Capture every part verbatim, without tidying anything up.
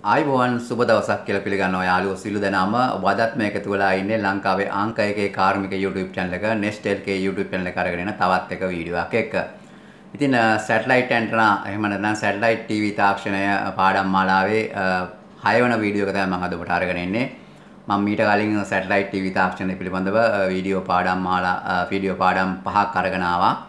आयुवान सुबह दवसක් කියලා පිළිගන්නවා යාළුවෝ සිළු දෙනාම වදත්ම එකතු වෙලා ඉන්නේ ලංකාවේ අංක එකේ කාර්මික YouTube channel එක Nestel කේ YouTube channel එක අරගෙන යන තවත් එක වීඩියෝ එකක් එක. ඉතින් සැටලයිට් ඇන්ටනා එහෙම නැත්නම් සැටලයිට් ටීවී තාක්ෂණය පාඩම් මාලාවේ හය වෙනි වීඩියෝ එක තමයි මම අද ඔබට අරගෙන එන්නේ. මම මීට කලින් සැටලයිට් ටීවී තාක්ෂණය පිළිබඳව වීඩියෝ පාඩම් මාලා වීඩියෝ පාඩම් පහක් අරගෙන ආවා.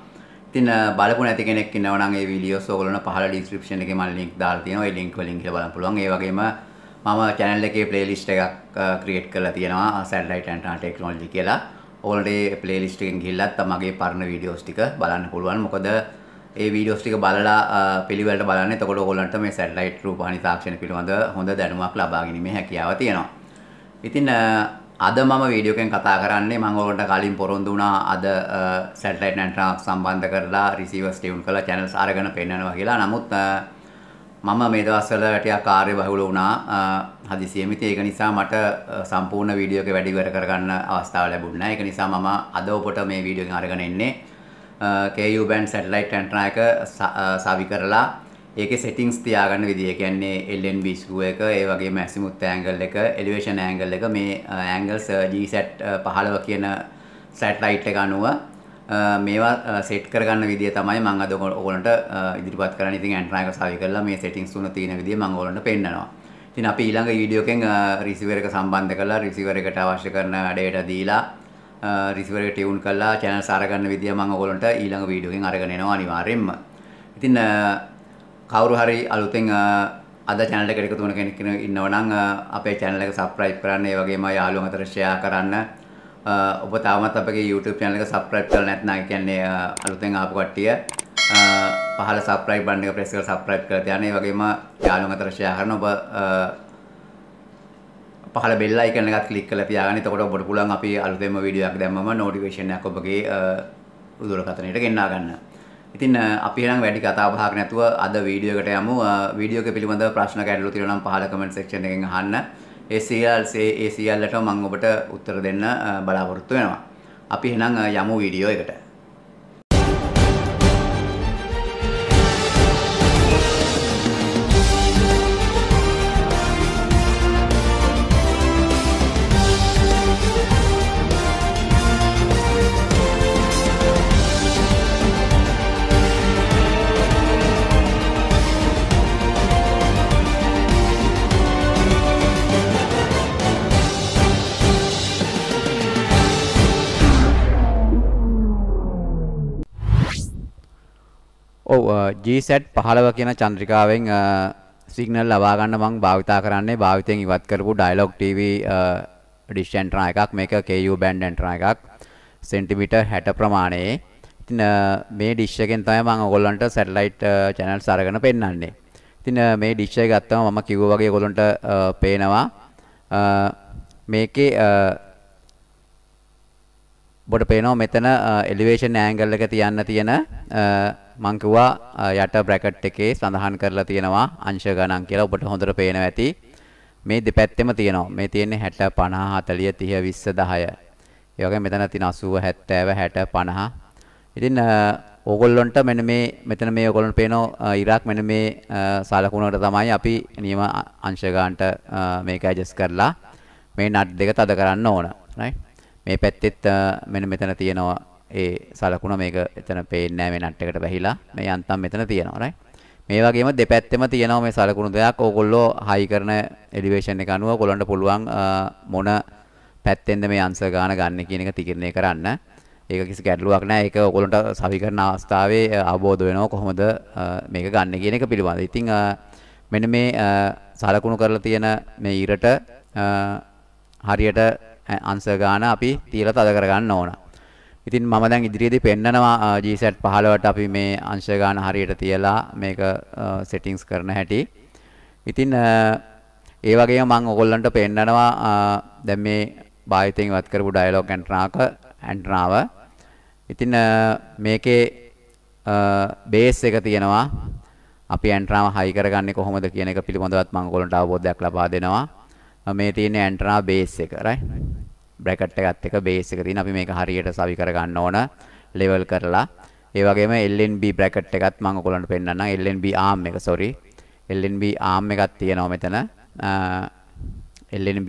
ඉතින් බලපු නැති කෙනෙක් ඉන්නවා නම් මේ වීඩියෝස් ඔයගොල්ලෝ පහල ඩිස්ක්‍රිප්ෂන් එකේ මම ලින්ක් දාලා තියෙනවා. ඒ ලින්ක් වලින් ගිහලා බලන්න පුළුවන්. ඒ වගේම මම channel එකේ playlist එකක් create කරලා තියෙනවා satellite antenna technology කියලා. ඔයගොල්ලෝ මේ playlist එකෙන් ගිහිල්ලත් මගේ පරණ videos ටික බලන්න පුළුවන්. මොකද මේ videos ටික බලලා පිළිවෙලට බලන්න. එතකොට ඔයගොල්ලන්ට මේ satellite රූපවාහිනී තාක්ෂණය පිළිබඳ හොඳ දැනුමක් ලබා ගැනීමේ හැකියාව තියෙනවා. ඉතින් අද මම වීඩියෝ එකෙන් කතා කරන්නේ මම ඔයගොල්ලන්ට කලින් පොරොන්දු වුණා අද සැටලයිට් ඇන්ටනාක් සම්බන්ධ කරලා රිසීවර්ස් ටියුන් කරලා channels අරගෙන පෙන්නනවා කියලා. නමුත් මම මේ දවස්වල ටිකක් කාර්යබහුල වුණා හදිසියෙම. ඉතින් ඒක නිසා මට සම්පූර්ණ වීඩියෝ එක වැඩි විවර කරගන්න අවස්ථාව ලැබුණේ නැහැ. ඒක නිසා මම අද ඔබට මේ වීඩියෝ එකෙන් අරගෙන එන්නේ Ku band සැටලයිට් ඇන්ටනා එක සාවි කරලා ඒකේ settings තියාගන්න විදිය. කියන්නේ L N B screw එක, ඒ වගේම azimuth angle එක, elevation angle එක, මේ angles G Z ෆිෆ්ටීන් කියන satellite එක අනුව මේවා set කරගන්න විදිය තමයි මම අද ඔයගොල්ලන්ට ඉදිරිපත් කරන්න. ඉතින් antenna එක සාවි කරලා මේ settings තුන තියෙන විදිය මම ඔයගොල්ලන්ට පෙන්නනවා. ඉතින් අපි ඊළඟ video එකෙන් receiver එක සම්බන්ධ කරලා receiver එකට අවශ්‍ය කරන data දීලා receiver එක tune කරලා channels අරගන්න විදිය මම ඔයගොල්ලන්ට ඊළඟ video එකෙන් අරගෙන එනවා අනිවාර්යයෙන්ම. ඉතින් කවුරු හරි අලුතෙන් අද channel එකට එකතු වෙන කෙනෙක් ඉන්නවා නම් අපේ channel එක subscribe කරන්න, ඒ වගේම යාළුවන් අතර share කරන්න. ඔබ තාමත් අපගේ YouTube channel එක subscribe කරලා නැත්නම්, ඒ කියන්නේ අලුතෙන් ආපු කට්ටිය පහළ subscribe button එක press කරලා subscribe කරලා තියන්න. ඒ වගේම යාළුවන් අතර share කරන ඔබ පහළ bell icon එකත් click කරලා තියාගන්න. එතකොට ඔබට පුළුවන් අපි අලුතෙන්ම video එකක් දැම්මම notification එකක් ඔබගේ උදවලකතනෙට ගෙන්වා ගන්න. ඉතින් අපි එහෙනම් වැඩි කතා බහක් නැතුව අද වීඩියෝ එකට යමු. වීඩියෝ එක පිළිබඳව ප්‍රශ්න ගැටලු තියෙනවා නම් පහල කමෙන්ට් සෙක්ෂන් එකෙන් අහන්න. ඒ සියල්ල ඒ සියල්ලට මම ඔබට උත්තර දෙන්න බලාපොරොත්තු වෙනවා. අපි එහෙනම් යමු වීඩියෝ එකට. G Z ෆිෆ්ටීන් කියන චන්ද්‍රිකාවෙන් සිග්නල් ලබා ගන්න මම භාවිතා කරන්නේ භාවිතයෙන් ඉවත් කරපු Dialog T V dish antenna එකක්. මේක Ku band ඇන්ටනා එකක් සෙන්ටිමීටර් හැට ප්‍රමාණයේ. ඉතින් මේ ඩිෂ් එකෙන් තමයි මම ඔයගොල්ලන්ට සැටලයිට් channels අරගෙන පෙන්නන්නේ. ඉතින් මේ ඩිෂ් එක ගත්තම මම කිව්වා වගේ ඔයගොල්ලන්ට පේනවා මේකේ ඔබට පේනවා මෙතන elevation angle එක තියන්න තියෙන මං කිව්වා යට බ්‍රැකට් එකේ සඳහන් කරලා තියෙනවා අංශ ගණන් කියලා. ඔබට හොඳට පේනවා ඇති මේ දෙපැත්තෙම තියෙනවා. මේ තියෙන්නේ හැට පනහ හතලිය තිහ විස්ස දහය. ඒ වගේම මෙතන තියෙන අසූව හැත්තෑව හැට පනහ. ඉතින් ඕගොල්ලන්ට මෙන්න මේ මෙතන මේ ඕගොල්ලන්ට පේනවා ඉරාක් මෙන්න මේ සලකුණකට තමයි අපි නියම අංශ ගානට මේක ඇඩ්ජස්ට් කරලා මේ නට් දෙක තද කරන්න ඕන. රයිට් මේ පැත්තෙත් මෙන්න මෙතන තියෙනවා ඒ සලකුණ. මේක එතන පේන්නේ නැහැ මේ නට් එකට බැහිලා. මේ යන්තම් මෙතන තියෙනවා රයිට්. මේ වගේම දෙපැත්තෙම තියෙනවා මේ සලකුණු දෙකක්. ඕගොල්ලෝ හයි කරන එලිවේෂන් එක අනුව ඔයගොල්ලන්ට පුළුවන් මොන පැත්තෙන්ද මේ අංශ ගාන ගන්න කියන එක තීරණය කරන්න. ඒක කිසි ගැටලුවක් නැහැ. ඒක ඔයගොල්ලන්ට සවි කරන අවස්ථාවේ අවබෝධ වෙනවා කොහොමද මේක ගන්න කියන එක පිළිබඳව. ඉතින් මෙන්න මේ සලකුණු කරලා තියෙන මේ ඉරට හරියට අංශ ගාන අපි තියලා තද කරගන්න ඕන. ඉතින් මම දැන් ඉදිරියේදී පෙන්නනවා G Z ෆිෆ්ටීන් අපි මේ අංශ ගාන හරියට තියලා මේක සෙටින්ග්ස් කරන හැටි. ඉතින් ඒ වගේම මම ඔයගොල්ලන්ට පෙන්නනවා දැන් මේ භාවිතයෙන් ඉවත් කරපු ඩයලොග් ඇන්ටනාක ඇන්ටනාව. ඉතින් මේකේ බේස් එක තියෙනවා. අපි ඇන්ටනාව හයි කරගන්නේ කොහොමද කියන එක පිළිබඳවත් මම ඔයගොල්ලන්ට අවබෝධයක් ලබා දෙනවා. මේ තියෙන ඇන්ටනා බේස් එක right. බ්‍රැකට් එකත් එක බේස් එක තියෙන අපි මේක හරියට සවි කර ගන්න ඕන ලෙවල් කරලා. ඒ වගේම L N B බ්‍රැකට් එකත් මම ඔයගොල්ලන්ට පෙන්නන්නම්. L N B arm එක sorry L N B arm එකක් තියෙනවා මෙතන. एलएनबी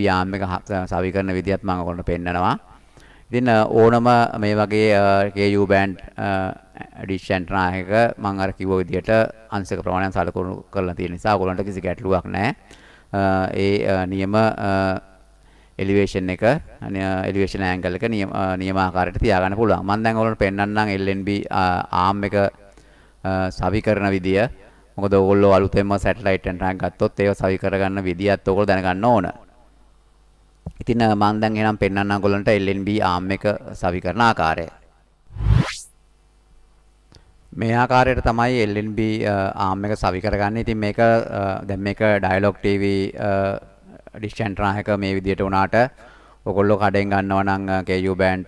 යාම් එක සවි කරන විදිහත් මම ඔයගොල්ලන්ට පෙන්නනවා. ඉතින් ඕනම මේ වගේ Ku band ඩිෂ් ඇන්ටනා එක මම අර කිව්ව විදිහට අංශක ප්‍රමාණයක් සලකනු කරලා තියෙන නිසා ඔයගොල්ලන්ට කිසි ගැටලුවක් නැහැ. ඒ නියම එලිවේෂන් එක එලිවේෂන් ඇන්ගල් එක නියම නියම ආකාරයට තියාගන්න පුළුවන්. මම දැන් ඔයගොල්ලන්ට පෙන්නන්නම් එල් එන් බී යාම් එක සවි කරන විදිය. මොකද ඔයගොල්ලෝ අලුතෙන්ම සැටලයිට් ඇන්ටනා ගත්තොත් ඒක සවි කරගන්න විදියත් ඔයගොල්ලෝ දැනගන්න ඕන. ඉතින් මම දැන් එහෙනම් පෙන්නන්න ඔයගොල්ලන්ට එල් එන් බී යාම් එක සවි කරන ආකාරය. මේ ආකාරයට තමයි එල් එන් බී යාම් එක සවි කරගන්නේ. ඉතින් මේක දැන් මේක ඩයලොග් ටීවී ඩිෂ් ඇන්ටනා එක මේ විදියට උනාට ඔයගොල්ලෝ කඩෙන් ගන්නවා නම් Ku band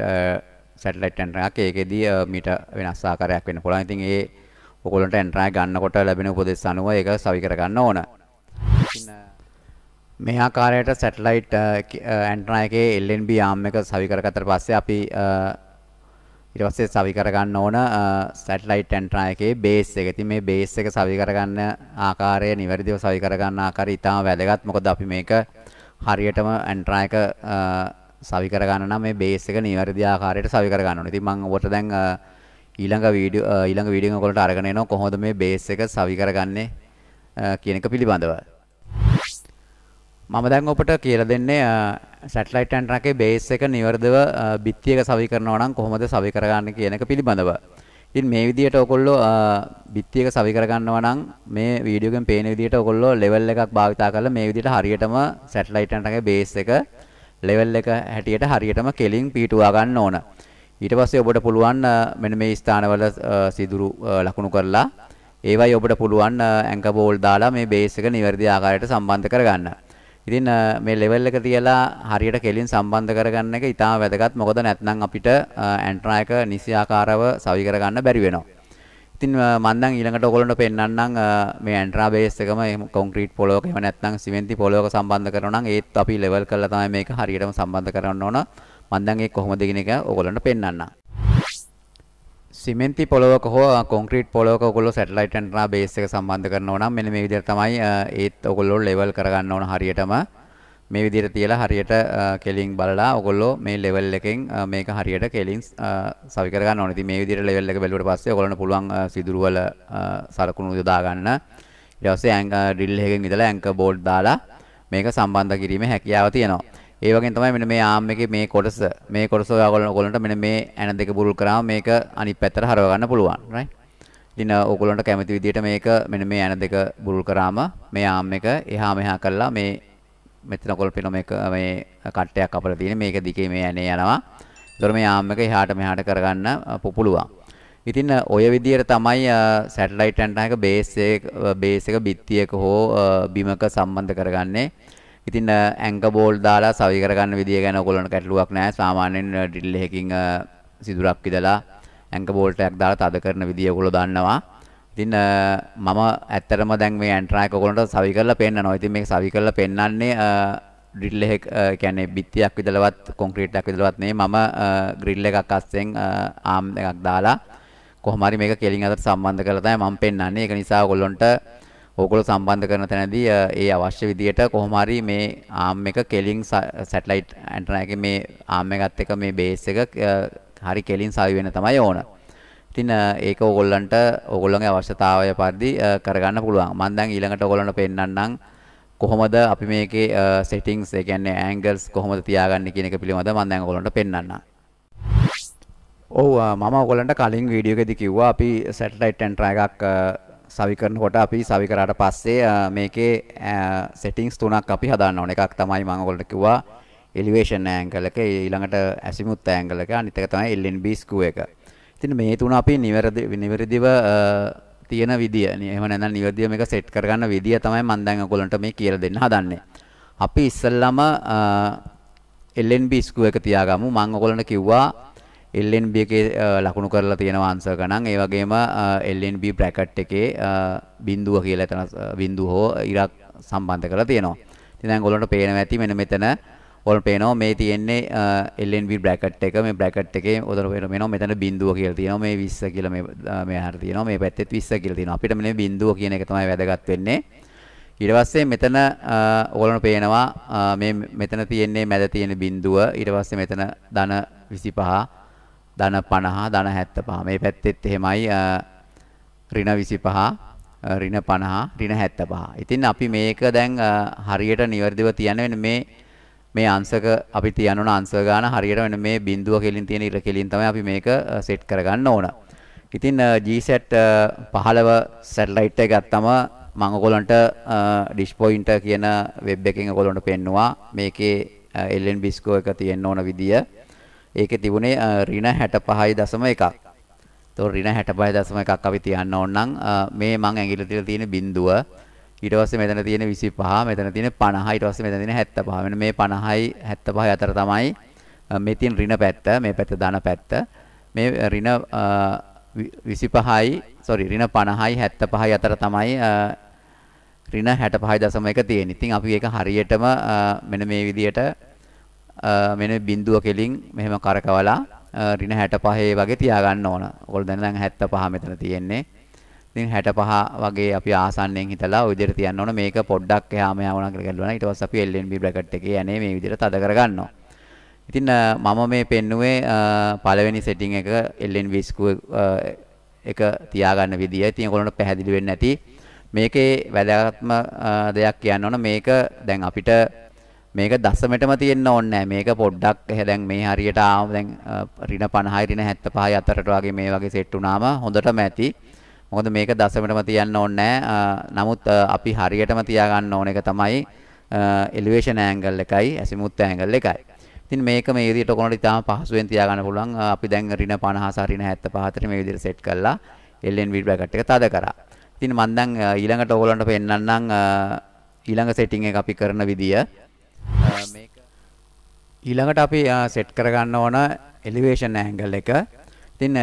සැටලයිට් ඇන්ටනා එකක් ඒකෙදී මීටර වෙනස් ආකාරයක් වෙන්න පුළුවන්. ඉතින් ඒ ඔයගොල්ලන්ට ඇන්ටනා එක ගන්නකොට ලැබෙන උපදෙස් අනුව ඒක සවි කරගන්න ඕන. මේ ආකාරයට සැටලයිට් ඇන්ටනා එකේ එල් එන් බී යාම් එක සවි කරගත්තට පස්සේ අපි ඊට පස්සේ සවි කරගන්න ඕන සැටලයිට් ඇන්ටනා එකේ බේස් එක. ඉතින් මේ බේස් එක සවි කරගන්න ආකාරය නිවැරදිව සවි කරගන්න ආකාරය ඉතාම වැදගත්. මොකද අපි මේක හරියටම ඇන්ටනා එක සවි කරගන්න නම් මේ බේස් එක නිවැරදි ආකාරයට සවි කරගන්න ඕනේ. ඉතින් මම ඔබට දැන් ඊළඟ වීඩියෝ ඊළඟ වීඩියෝ එකකට අරගෙන එනවා කොහොමද මේ බේස් එක සවි කරගන්නේ කියන එක පිළිබඳව. මම දැන් ඔබට කියලා දෙන්නේ සැටලයිට් ඇන්ටනා එකේ බේස් එක නිවර්දව බිත්ති එක සවි කරනවා නම් කොහොමද සවි කරගන්නේ කියන එක පිළිබඳව. ඉතින් මේ විදියට ඔයගොල්ලෝ බිත්ති එක සවි කරගන්නවා නම් මේ වීඩියෝ එකෙන් පේන විදියට ඔයගොල්ලෝ ලෙවල් එකක් භාවිතා කරලා මේ විදියට හරියටම සැටලයිට් ඇන්ටනා එකේ බේස් එක ලෙවල් එක හැටියට හරියටම කෙලින් පීටුවා ගන්න ඕන. ඊට පස්සේ ඔබට පුළුවන් මෙන්න මේ ස්ථානවල සිදුරු ලකුණු කරලා ඒවයි ඔබට පුළුවන් ඇන්කර් බෝල් දාලා මේ බේස් එක නිවැරදි ආකාරයට සම්බන්ධ කරගන්න. ඉතින් මේ ලෙවල් එක තියලා හරියට කෙලින් සම්බන්ධ කරගන්න එක ඉතාම වැදගත්. මොකද නැත්නම් අපිට ඇන්ට්‍රා එක නිසි ආකාරව සවි කරගන්න බැරි වෙනවා. ඉතින් මම නම් ඊළඟට ඔයගොල්ලන්ට පෙන්නන්නම් මේ ඇන්ට්‍රා බේස් එකම කොන්ක්‍රීට් පොලෝක එහෙම නැත්නම් සිමෙන්ති පොලෝක සම්බන්ධ කරනවා නම් ඒත් අපි ලෙවල් කරලා තමයි මේක හරියටම සම්බන්ධ කරන්න ඕන. මන්දන් ඒක කොහොමද කියන එක ඔයගොල්ලන්ට පෙන්නන්න. සිමෙන්ති පොලවක හෝ කොන්ක්‍රීට් පොලවක ඔයගොල්ලෝ සැටලයිට් ඇන්ටනා බේස් එක සම්බන්ධ කරනවා නම් මෙන්න මේ විදිහට තමයි ඒත් ඔයගොල්ලෝ ලෙවල් කරගන්න ඕන හරියටම. මේ විදිහට තියලා හරියට කෙලින් බලලා ඔයගොල්ලෝ මේ ලෙවල් එකෙන් මේක හරියට කෙලින් සවි කරගන්න ඕනේ. ඉතින් මේ විදිහට ලෙවල් එක බැලුවට පස්සේ ඔයගොල්ලන්ට පුළුවන් සිදුරු වල සලකුණු යොදා ගන්න. ඊට පස්සේ ඇන්කර් ඩ්‍රිල් එකකින් ඉඳලා ඇන්කර් බෝඩ් දාලා මේක සම්බන්ධ කිරීමේ හැකියාව තියෙනවා. ඒ වගේම තමයි මෙන්න මේ යාම් එකේ මේ කොටස මේ කොටස ඔයගොල්ලෝ ඔයගොල්ලන්ට මෙන්න මේ ඇන දෙක බුරුල් කරාම මේක අනිත් පැත්තට හරව ගන්න පුළුවන් right. ඉතින් ඔයගොල්ලන්ට කැමති විදිහට මේක මෙන්න මේ ඇන දෙක බුරුල් කරාම මේ යාම් එක එහා මෙහා කරලා මේ මෙතන ඔයගොල්ලෝ පේන මේක මේ කට්ටයක් අපල තියෙන මේක දිගේ මේ ඇනේ යනවා. ඒතර මේ යාම් එක එහාට මෙහාට කරගන්න පුළුවන්. ඉතින් ඔය විදිහට තමයි සැටලයිට් ඇන්ටනා එක බේස් එක බේස් එක බිත්තියක හෝ බිමක සම්බන්ධ කරගන්නේ. ඉතින් ඇන්කර් බෝල් දාලා සවි කරගන්න විදිය ගැන ඔයගොල්ලන්ට ගැටලුවක් නැහැ. සාමාන්‍යයෙන් ඩ්‍රිල් එකකින් සිදුරක් ඉදලා ඇන්කර් බෝල්ට් එකක් දාලා තද කරන විදිය ඔයගොල්ලෝ දන්නවා. ඉතින් මම ඇත්තටම දැන් මේ ඇන්ට්‍රා එක ඔයගොල්ලන්ට සවි කරලා පෙන්නනවා. ඉතින් මේක සවි කරලා පෙන්නන්නේ ඩ්‍රිල් එක කියන්නේ බිත්තියක් විදලවත් කොන්ක්‍රීට් එකක් විදලවත් නෙමෙයි. මම ග්‍රිල් එකක් අස්සෙන් ආම් එකක් දාලා කොහොම හරි මේක කෙලින් අතට සම්බන්ධ කරලා තමයි මම පෙන්නන්නේ. ඒක නිසා ඔයගොල්ලන්ට ඕගොල්ලෝ සම්බන්ධ කරන තැනදී ඒ අවශ්‍ය විදියට කොහොම හරි මේ ආම් එක කෙලින් සැටලයිට් ඇන්ටනා එකේ මේ ආම් එකත් එක්ක මේ බේස් එක හරි කෙලින් සවි වෙන තමයි ඕන. ඉතින් ඒක ඕගොල්ලන්ට ඕගොල්ලන්ගේ අවශ්‍යතාවය පරිදි කරගන්න පුළුවන්. මම දැන් ඊළඟට ඕගොල්ලන්ට පෙන්නන්නම් කොහොමද අපි මේකේ සෙටින්ග්ස් ඒ කියන්නේ ඇන්ගල්ස් කොහොමද තියාගන්නේ කියන එක පිළිබඳව මම දැන් ඕගොල්ලන්ට පෙන්නන්නම්. ඔව් මම ඕගොල්ලන්ට කලින් වීඩියෝ එකේදී කිව්වා අපි සැටලයිට් ඇන්ටනා එකක් සවි කරනකොට අපි සවි කරාට පස්සේ මේකේ සෙටින්ග්ස් තුනක් අපි හදාන්න ඕනේ. එකක් තමයි මම ඔයගොල්ලන්ට කිව්වා එලිවේෂන් ඇන්ගල් එක, ඊළඟට ඇසිමුත් ඇන්ගල් එක, අනිත් එක තමයි එල් එන් බී ස්ක්‍රූ එක. ඉතින් මේ තුන අපි නිවැරදි නිවැරදිව තියෙන විදිය, එහෙම නැත්නම් නිවැරදිව මේක සෙට් කරගන්න විදිය තමයි මම දැන් ඔයගොල්ලන්ට මේ කියලා දෙන්න හදන්නේ. අපි ඉස්සෙල්ලාම එල් එන් බී ස්ක්‍රූ එක තියාගමු. මම ඔයගොල්ලන්ට කිව්වා එල් එන් බී එකේ ලකුණු කරලා තියෙනවා ආන්සර් ගණන්. ඒ වගේම එල් එන් බී බ්‍රැකට් එකේ බිඳුව කියලා එතන බිඳුව හෝ ඉරක් සම්බන්ධ කරලා තියෙනවා. ඉතින් දැන් ඔයගොල්ලන්ට පේනවා ඇති මෙන්න මෙතන ඔයගොල්ලෝ පේනවා මේ තියෙන්නේ එල් එන් බී බ්‍රැකට් එක. මේ බ්‍රැකට් එකේ ඔයගොල්ලෝ පේනවා මෙතන බිඳුව කියලා තියෙනවා. මේ විස්ස කියලා මේ මෙහාට තියෙනවා. මේ පැත්තෙත් විස්ස කියලා තියෙනවා. අපිට මෙන්න බිඳුව කියන එක තමයි වැදගත් වෙන්නේ. ඊට පස්සේ මෙතන ඕගොල්ලෝ පේනවා මේ මෙතන තියෙන්නේ මැද තියෙන බිඳුව. ඊට පස්සේ මෙතන ධන විසිපහ, ධන පනහ, ධන හැත්තපහ. මේ පැත්තෙත් එහෙමයි ඍණ විසිපහ, ඍණ පනහ, ඍණ හැත්තපහ. ඉතින් අපි මේක දැන් හරියට නිවැරදිව තියන්න වෙන මේ මේ අංශක අපි තියන්න ඕන අංශ ගාන හරියට වෙන මේ බිඳුව කෙලින් තියෙන ඉර කෙලින් තමයි අපි මේක සෙට් කරගන්න ඕන. ඉතින් G S A T පහළව සැටලයිට් එක ගත්තම මම ඔයගොල්ලන්ට ඩිෂ් පොයින්ටර් කියන වෙබ් එකෙන් ඔයගොල්ලන්ට පෙන්නවා මේකේ L N B ස්කෝ එක තියෙන්න ඕන විදිය. ඒකේ තිබුණේ ඍණ හැටපහයි දශම එකක්. ඒතකොට ඍණ හැටපහයි දශම එකක් අපි තියන්න ඕන නම් මේ මම ඇඟිල්ල තියලා තියෙන බිඳුව ඊට පස්සේ මෙතන තියෙන විසිපහ, මෙතන තියෙන පනහ, ඊට පස්සේ මෙතන තියෙන හැත්තපහ. මෙන්න මේ පනහයි හැත්තපහයි අතර තමයි මේ තියෙන ඍණ පැත්ත, මේ පැත්ත ධන පැත්ත. මේ ඍණ විසිපහයි, sorry ඍණ පනහයි හැත්තපහයි අතර තමයි ඍණ හැටපහයි දශම එක තියෙන්නේ. ඉතින් අපි ඒක හරියටම මෙන්න මේ විදියට මෙන්න බිඳුව කෙලින් මෙහෙම කරකවලා ඍණ හැටපහේ වගේ තියාගන්න ඕන. ඔයගොල්ලෝ දැන් දැන් හැත්තපහ මෙතන තියෙන්නේ. ඉතින් හැටපහ වගේ අපි ආසන්නයෙන් හිතලා ඔය විදිහට තියන්න ඕන. මේක පොඩ්ඩක් එහාම යවනවා කියලා කියනවා. ඊට පස්සේ අපි L N B බ්‍රැකට් එකේ යන්නේ මේ විදිහට තද කර ගන්නවා. ඉතින් මම මේ පෙන්නුවේ පළවෙනි සෙටින් එක L N B ස්කෝ එක තියාගන්න විදිය. ඉතින් ඒගොල්ලන්ට පැහැදිලි වෙන්නේ නැති මේකේ වැදගත්ම දෙයක් කියන්න ඕන. මේක දැන් අපිට මේක දශමෙටම තියෙන්න ඕනේ නැහැ. මේක පොඩ්ඩක් එහා දැන් මේ හරියට ආව දැන් ඍණ පනහයි ඍණ හැත්තපහයි අතරට වගේ මේ වගේ සෙට් වුණාම හොඳටම ඇති. මොකද මේක දශමයටම තියන්න ඕනේ නැහැ. නමුත් අපි හරියටම තියා ගන්න ඕන එක තමයි එලිවේෂන් ඇන්ගල් එකයි ඇසිමුත් ඇන්ගල් එකයි. ඉතින් මේක මේ විදිහට ඔකනට ඉතාලම පහසුවෙන් තියා ගන්න පුළුවන්. අපි දැන් ඍණ පනහ සහ ඍණ හැත්තපහ අතර මේ විදිහට සෙට් කරලා L N B බ්‍රැකට් එක තද කරා. ඉතින් මම දැන් ඊළඟට ඔයගොල්ලන්ට පෙන්නන්නම් ඊළඟ සෙටින් එක අපි කරන විදිය. මේක ඊළඟට අපි සෙට් කර ගන්න ඕන එලිවේෂන් ඇන්ගල් එක. ඉතින්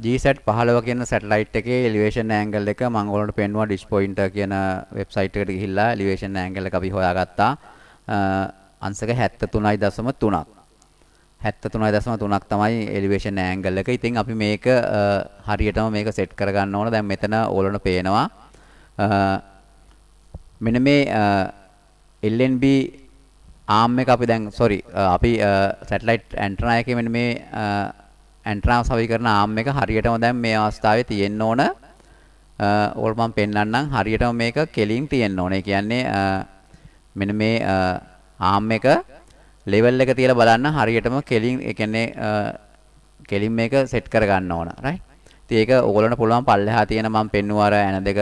G S A T පහළව කියන සැටලයිට් එකේ එලිවේෂන් ඇන්ගල් එක මම ඔයාලට පෙන්වුවා ඩිෂ් පොයින්ටර් කියන වෙබ්සයිට් එකට ගිහිල්ලා එලිවේෂන් ඇන්ගල් එක අපි හොයාගත්තා. අංශක හැත්තෑ තුනයි දශම තුනක්. හැත්තෑ තුනයි දශම තුනක් තමයි එලිවේෂන් ඇන්ගල් එක. ඉතින් අපි මේක හරියටම මේක සෙට් කරගන්න ඕන. දැන් මෙතන ඕලොන පේනවා. මෙන්න මේ L N B ආම් එක අපි දැන් sorry අපි සැටලයිට් ඇන්ටනා එකේ මෙන්න මේ ඇන්ට්‍රාව සවි කරන ආම් එක හරියටම දැන් මේ අවස්ථාවේ තියෙන්න ඕන. ඕල් මම පෙන්නන්නම් හරියටම මේක කෙලින් තියෙන්න ඕන. ඒ කියන්නේ මෙන්න මේ ආම් එක ලෙවල් එක තියලා බලන්න හරියටම කෙලින් ඒ කියන්නේ කෙලින් මේක සෙට් කර ගන්න ඕන. රයිට්. ඉතින් ඒක ඕගොල්ලන්ට පුළුවන් පල්ලෙහා තියෙන මම පෙන්නුවා අර ඇන දෙක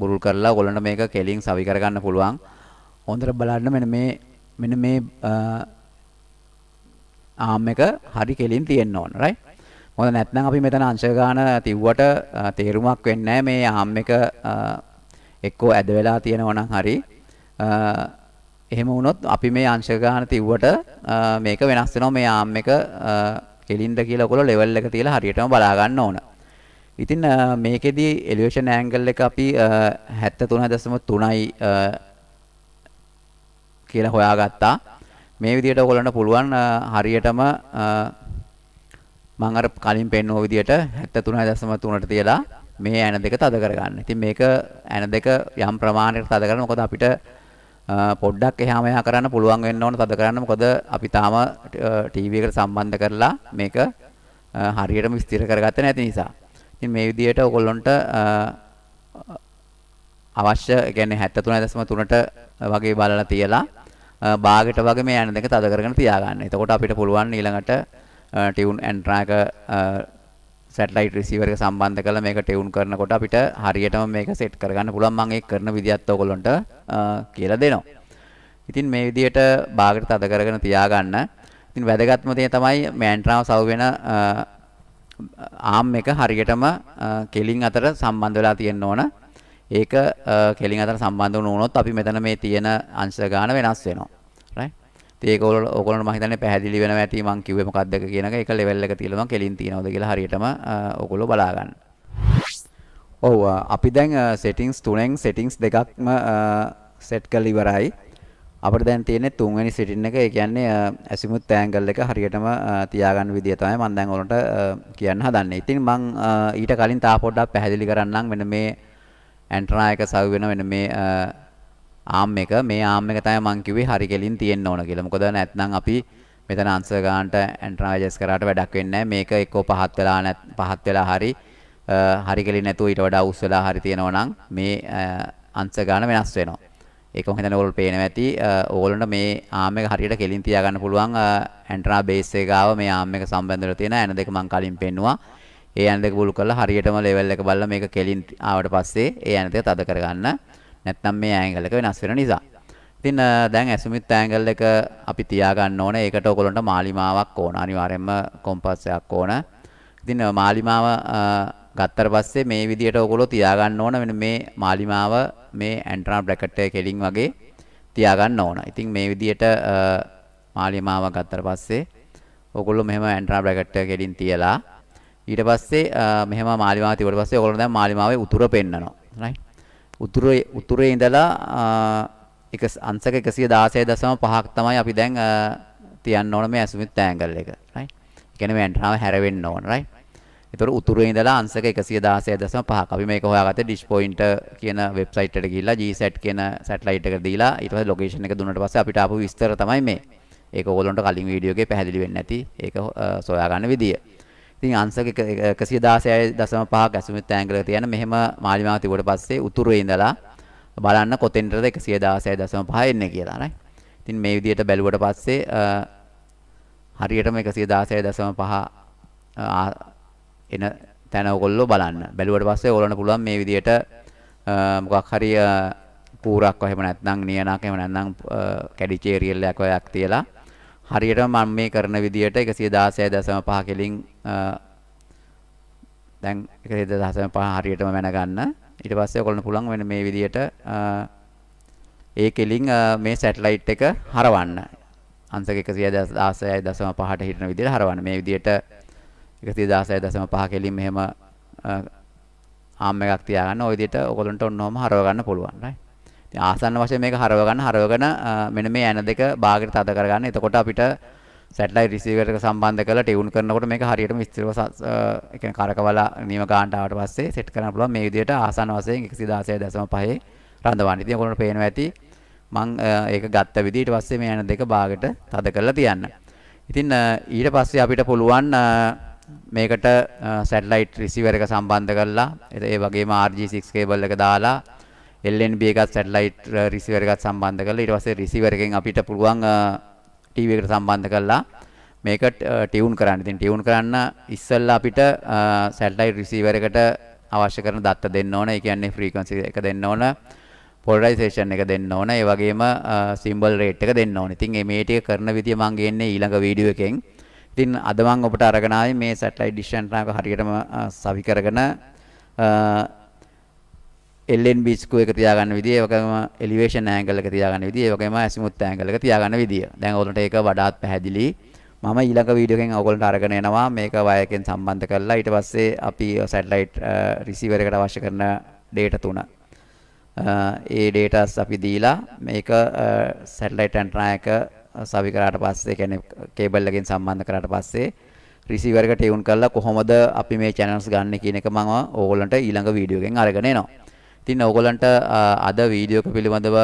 බුරුල් කරලා ඕගොල්ලන්ට මේක කෙලින් සවි කර ගන්න පුළුවන්. හොඳට බලන්න මෙන්න මේ මෙන්න මේ ආම් එක හරි කෙලින් තියෙන්න ඕන. රයිට්. මොකද නැත්නම් අපි මෙතන අංශ ගාන තිව්වට තේරුමක් වෙන්නේ නැහැ. මේ ආම් එක එක්කෝ ඇද වෙලා තියෙනවා නම් හරි එහෙම වුණොත් අපි මේ අංශ ගාන තිව්වට මේක වෙනස් වෙනවා. මේ ආම් එක කෙලින්ද කියලා ඔයගොල්ලෝ ලෙවල් එක තියලා හරියටම බලා ගන්න ඕන. ඉතින් මේකෙදි එලිවේෂන් ඇන්ගල් එක අපි හැත්තෑ තුනයි දශම තුනයි කියලා හොයාගත්තා. මේ විදිහට ඔයගොල්ලන්ට පුළුවන් හරියටම මම අර කලින් පෙන්වුව විදිහට හැත්තෑ තුනයි දශම තුනට තියලා මේ ඇන දෙක තද කරගන්න. ඉතින් මේක ඇන දෙක යම් ප්‍රමාණයකට තද කරන මොකද අපිට පොඩ්ඩක් එහාම එහා කරන්න පුළුවන් වෙන්න ඕන තද කරන්න. මොකද අපි තාම ටීවී එකට සම්බන්ධ කරලා මේක හරියටම ස්ථිර කරගත්තේ නැති නිසා. ඉතින් මේ විදිහට ඔයගොල්ලන්ට අවශ්‍ය ඒ කියන්නේ හැත්තෑ තුනයි දශම තුනට වගේ බලලා තියලා බාගෙට වගේ මේ යන දෙක තද කරගෙන තියාගන්න. එතකොට අපිට පුළුවන් ඊළඟට ටියුන් ඇන්ට්‍රා එක සැටලයිට් රිසීවර් එක සම්බන්ධ කරලා මේක ටියුන් කරනකොට අපිට හරියටම මේක සෙට් කරගන්න පුළුවන්. මම ඒක කරන විදිහත් ඔයගොල්ලන්ට කියලා දෙනවා. ඉතින් මේ විදිහට බාගෙට තද කරගෙන තියාගන්න. ඉතින් වැදගත්ම දේ තමයි මේ ඇන්ට්‍රාව සව් වෙන ආම් එක හරියටම කෙලින් අතර සම්බන්ධ වෙලා තියෙන්න ඕන. ඒක කෙලින් අතර සම්බන්ධ වුණොත් අපි මෙතන මේ තියෙන අංශ ගාන වෙනස් වෙනවා. රයිට්. ඉතින් ඒක ඕගොල්ලෝ මම හිතන්නේ පැහැදිලි වෙනවා ඇති මම කිව්වේ මොකක්ද කියන එක. ඒක ලෙවල් එක තියලා මම කෙලින් තියනවාද කියලා හරියටම ඕගොල්ලෝ බලා ගන්න. ඔව් අපි දැන් සෙටින්ග්ස් තුනෙන් සෙටින්ග්ස් දෙකක්ම සෙට් කරලා ඉවරයි. අපිට දැන් තියෙන්නේ තුන්වෙනි සෙටින් එක. ඒ කියන්නේ ඇසිමුත් ඇන්ගල් එක හරියටම තියාගන්න විදිය තමයි මම දැන් ඔයාලට කියන්න හදන්නේ. ඉතින් මම ඊට කලින් තා පොඩ්ඩක් පැහැදිලි කරන්නම් මෙන්න මේ ඇන්ටනා එක සව් වෙන වෙන මේ ආම් එක මේ ආම් එක තමයි මම කිව්වේ හරි කෙලින් තියෙන්න ඕන කියලා. මොකද නැත්නම් අපි මෙතන answer ගන්නට ඇන්ටනා adjust කරාට වැඩක් වෙන්නේ නැහැ. මේක එක්කෝ පහත් වෙලා නැත් පහත් වෙලා හරි හරි කෙලින් නැතුව ඊට වඩා උස් වෙලා හරි තියෙනවා නම් මේ answer ගන්න වෙනස් වෙනවා. ඒක මම හිතන්නේ ඕගොල්ලෝ පේනවා ඇති. ඕගොල්ලන්ට මේ ආම් එක හරියට කෙලින් තියා ගන්න පුළුවන් ඇන්ටනා බේස් එක ආව මේ ආම් එක සම්බන්ධ වෙලා තියෙන ඇන දෙක මම කලින් පෙන්නුවා. ඒ ඇන දෙක බුළු කරලා හරියටම ලෙවල් එක බලලා මේක කෙලින් ආවට පස්සේ ඒ ඇන දෙක තද කරගන්න. නැත්නම් මේ ඇන්ගල් එක වෙනස් වෙන නිසා. ඉතින් දැන් ඇසුමිත් ඇන්ගල් එක අපි තියා ගන්න ඕනේ. ඒකට ඕගොල්ලන්ට මාලිමාවක් ඕන. අනිවාර්යයෙන්ම කොම්පස් එකක් ඕන. ඉතින් මාලිමාව ගත්තට පස්සේ මේ විදියට ඔයගොල්ලෝ තියා ගන්න ඕන වෙන මේ මාලිමාව මේ ඇන්ටනා බ්‍රැකට් එකේ කෙලින් වගේ තියා ගන්න ඕන. ඉතින් මේ විදියට මාලිමාව ගත්තට පස්සේ ඔයගොල්ලෝ මෙහෙම ඇන්ටනා බ්‍රැකට් එක කෙලින් තියලා ඊට පස්සේ මෙහෙම මාලිමාව තියුවට පස්සේ ඔයගොල්ලෝ දැන් මාලිමාවේ උතුර පෙන්නනවා. රයිට්. උතුරේ උතුරේ ඉඳලා එක අංශක එකසිය දහනවය දශම පහක් තමයි අපි දැන් තියන්න ඕන මේ ඇසුමිත් ඇන්ගල් එක. රයිට්. ඒ කියන්නේ මේ ඇන්ටනාව හැරෙන්න ඕන. රයිට්. ඒතර උතුරේ ඉඳලා අංශක එකසිය දහනවය දශම පහක්. අපි මේක හොයාගත්තේ ඩිෂ් පොයින්ට් කියන වෙබ්සයිට් එකට ගිහිල්ලා ජී සැට් කියන සැටලයිට් එකට දීලා ඊට පස්සේ ලොකේෂන් එක දුන්නාට පස්සේ අපිට ආපු විස්තර තමයි මේ. ඒක ඕගොල්ලන්ට කලින් වීඩියෝ එකේ පැහැදිලි වෙන්නේ නැති. ඒක සොයා ගන්න විදිය. ඉතින් අංශක එකසිය දහනවය දශම පහක් ඇසුමිත් ඇන්ගල් එක තියන මෙහෙම මාලිමාව තිබුවට පස්සේ උතුරේ ඉඳලා බලන්න කොතෙන්ටද එකසිය දහනවය දශම පහ එන්නේ කියලා. නේද? ඉතින් මේ විදියට බැලුවට පස්සේ හරියටම එකසිය දහනවය දශම පහ එන තැන ඔයගොල්ලෝ බලන්න. බැලුවට පස්සේ ඕලන්න පුළුවන් මේ විදියට මොකක් හරි පූරක් වහේම නැත්නම් නියනක් එහෙම නැත්නම් කැඩිච්ච ඒරියල් එකක් ඔයක් තියලා හරියටම මම මේ කරන විදියට එකසිය දහනවය දශම පහ කෙලින් දැන් එකසිය දහනවය දශම පහ හරියටම වෙන ගන්න. ඊට පස්සේ ඔයගොල්ලන්ට පුළුවන් වෙන මේ විදියට ඒ කෙලින් මේ සැටලයිට් එක හරවන්න. අංශක එකසිය දහනවය දශම පහට හිටින විදියට හරවන්න. මේ විදියට එකසිය දහනවය දශම පහ කෙලින් මෙහෙම ආම් එකක් තියා ගන්න. ඔය විදිහට ඔයගොල්ලන්ට ඔන්නෝම හරව ගන්න පුළුවන්. රයිට්. ඉතින් ආසන්න වශයෙන් මේක හරව ගන්න හරවගෙන මෙන්න මේ ඇන දෙක භාගයට තද කරගන්න. එතකොට අපිට සැටලයිට් රිසීවර් එක සම්බන්ධ කරලා ටියුන් කරනකොට මේක හරියටම ස්ථිරව ඒ කියන්නේ කරකවලා නියම ගන්නට ආවට පස්සේ සෙට් කරන්න පුළුවන්. මේ විදිහට ආසන්න වශයෙන් එකසිය දහනවය දශම පහේ රඳවන්න. ඉතින් ඔයගොල්ලන්ට පේනවා ඇති මම ඒක ගත්ත විදිහ ඊට පස්සේ මේ ඇන දෙක භාගයට තද කරලා තියන්න. ඉතින් ඊට පස්සේ අපිට පුළුවන් මේකට සැටලයිට් රිසීවර් එක සම්බන්ධ කරලා ඒ වගේම ආර් ජී සික්ස් කේබල් එක දාලා එල් එන් බී එකත් සැටලයිට් රිසීවර් එකත් සම්බන්ධ කරලා ඊට පස්සේ රිසීවර් එකෙන් අපිට පුළුවන් ටීවී එකට සම්බන්ධ කරලා මේක ටියුන් කරන්න. ඉතින් ටියුන් කරන්න ඉස්සෙල්ලා අපිට සැටලයිට් රිසීවර් එකට අවශ්‍ය කරන දත්ත දෙන්න ඕන. ඒ කියන්නේ ෆ්‍රීකවන්සි එක දෙන්න ඕන, පොලරයිසේෂන් එක දෙන්න ඕන, ඒ වගේම සිම්බල් රේට් එක දෙන්න ඕන. ඉතින් මේ ටික කරන විදිය මම ගේන්නේ ඊළඟ වීඩියෝ එකෙන්. ඉතින් අද මම ඔබට අරගෙන ආවේ මේ සැටලයිට් ඩිෂ් ඇන්ටනා එක හරියටම සවි කරගෙන එල් එන් බී ස්කෝ එක තියාගන්න විදිය, ඒ වගේම එලිවේෂන් ඇන්ගල් එක තියාගන්න විදිය, ඒ වගේම ඇසිමුත් ඇන්ගල් එක තියාගන්න විදිය. දැන් ඔයගොල්ලන්ට ඒක වඩාත් පැහැදිලි. මම ඊළඟ වීඩියෝ එකෙන් ඔයගොල්ලන්ට අරගෙන එනවා මේක වයර් එකෙන් සම්බන්ධ කරලා ඊට පස්සේ අපි සැටලයිට් රිසීවර් එකට අවශ්‍ය කරන ඩේටා තුන. ඒ ඩේටාස් අපි දීලා මේක සැටලයිට් ඇන්ටනා එක සවි කරාට පස්සේ කියන්නේ කේබල් එකෙන් සම්බන්ධ කරාට පස්සේ රිසීවර් එක ටියුන් කරලා කොහොමද අපි මේ channels ගන්න කියන එක මම ඕගොල්ලන්ට ඊළඟ වීඩියෝ එකෙන් අරගෙන එනවා. ඉතින් ඕගොල්ලන්ට අද වීඩියෝ එක පිළිබඳව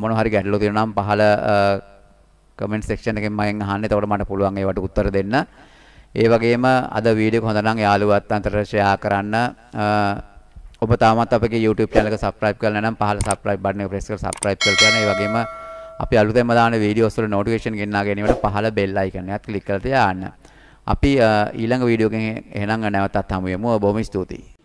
මොන හරි ගැටලු තියෙනවා නම් පහළ comment section එකෙන් මගෙන් අහන්න. එතකොට මට පුළුවන් ඒවට උත්තර දෙන්න. ඒ වගේම අද වීඩියෝ එක හොඳ නම් යාළුවත් අතරට share කරන්න. ඔබ තාමත් අපගේ YouTube channel එක subscribe කරලා නැනම් පහළ subscribe button එක press කරලා subscribe කරලා තියන්න. ඒ වගේම අපි අලුතෙන්ම දාන වීඩියෝස් වල notification ගෙන්නා ගැනීමට පහළ bell icon එකත් click කරලා තියාන්න. අපි ඊළඟ වීඩියෝ එකෙන් එහෙනම් නැවතත් හමු වෙමු. බොහොම ස්තුතියි.